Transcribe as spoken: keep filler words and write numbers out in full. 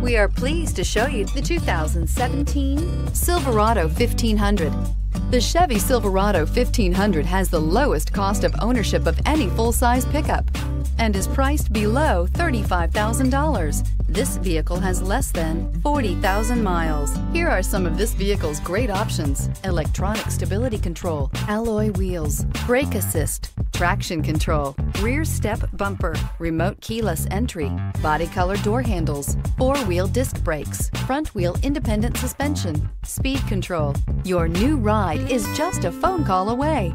We are pleased to show you the two thousand seventeen Silverado fifteen hundred. The Chevy Silverado fifteen hundred has the lowest cost of ownership of any full-size pickup and is priced below thirty-five thousand dollars. This vehicle has less than forty thousand miles. Here are some of this vehicle's great options: electronic stability control, alloy wheels, brake assist, traction control, rear step bumper, remote keyless entry, body color door handles, four-wheel disc brakes, front wheel independent suspension, speed control. Your new ride is just a phone call away.